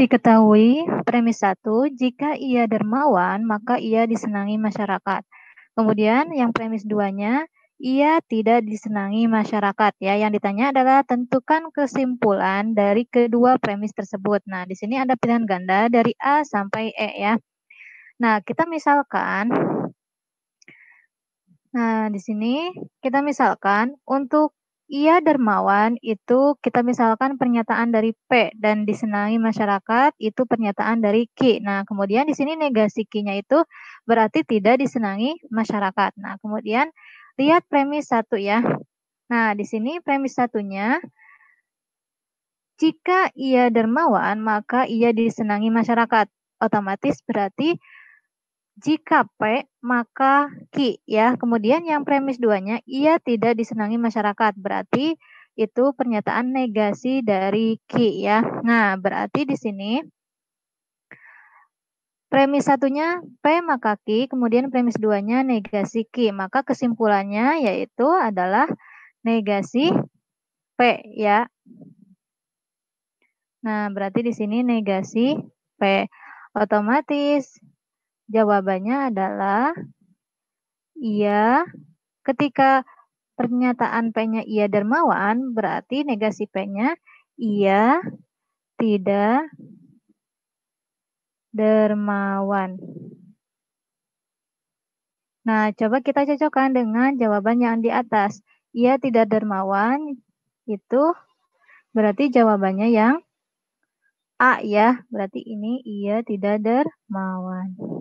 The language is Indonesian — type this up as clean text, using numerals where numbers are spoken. Diketahui, premis 1, jika ia dermawan, maka ia disenangi masyarakat. Kemudian yang premis 2-nya, ia tidak disenangi masyarakat. Ya, yang ditanya adalah tentukan kesimpulan dari kedua premis tersebut. Nah, di sini ada pilihan ganda dari A sampai E ya. Nah, kita misalkan, untuk ia dermawan itu kita misalkan pernyataan dari P dan disenangi masyarakat itu pernyataan dari Ki. Nah, kemudian di sini negasi Ki-nya itu berarti tidak disenangi masyarakat. Nah, kemudian lihat premis 1 ya. Nah, di sini premis 1-nya jika ia dermawan maka ia disenangi masyarakat. Otomatis berarti jika P, maka Ki, ya. Kemudian yang premis 2-nya, ia tidak disenangi masyarakat. Berarti itu pernyataan negasi dari Ki, ya. Nah, berarti di sini premis 1-nya P, maka Ki. Kemudian premis 2-nya negasi Ki. Maka kesimpulannya yaitu adalah negasi P, ya. Nah, berarti di sini negasi P. Otomatis jawabannya adalah ia ketika pernyataan P-nya ia dermawan berarti negasi P-nya ia tidak dermawan. Nah, coba kita cocokkan dengan jawaban yang di atas. Ia tidak dermawan itu berarti jawabannya yang A ya. Berarti ini ia tidak dermawan.